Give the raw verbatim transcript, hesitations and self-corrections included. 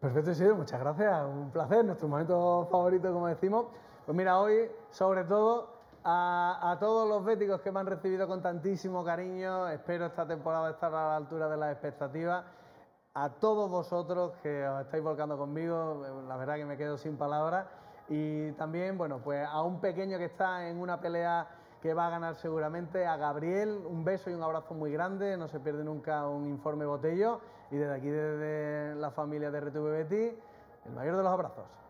Perfecto, Isidro, muchas gracias, un placer, nuestro momento favorito, como decimos. Pues mira, hoy, sobre todo, a, a todos los béticos que me han recibido con tantísimo cariño, espero esta temporada estar a la altura de las expectativas, a todos vosotros que os estáis volcando conmigo, la verdad que me quedo sin palabras, y también, bueno, pues a un pequeño que está en una pelea que va a ganar seguramente, a Gabriel, un beso y un abrazo muy grande, no se pierde nunca un Informe Botello, y desde aquí, desde la familia de R T V Betis, el mayor de los abrazos.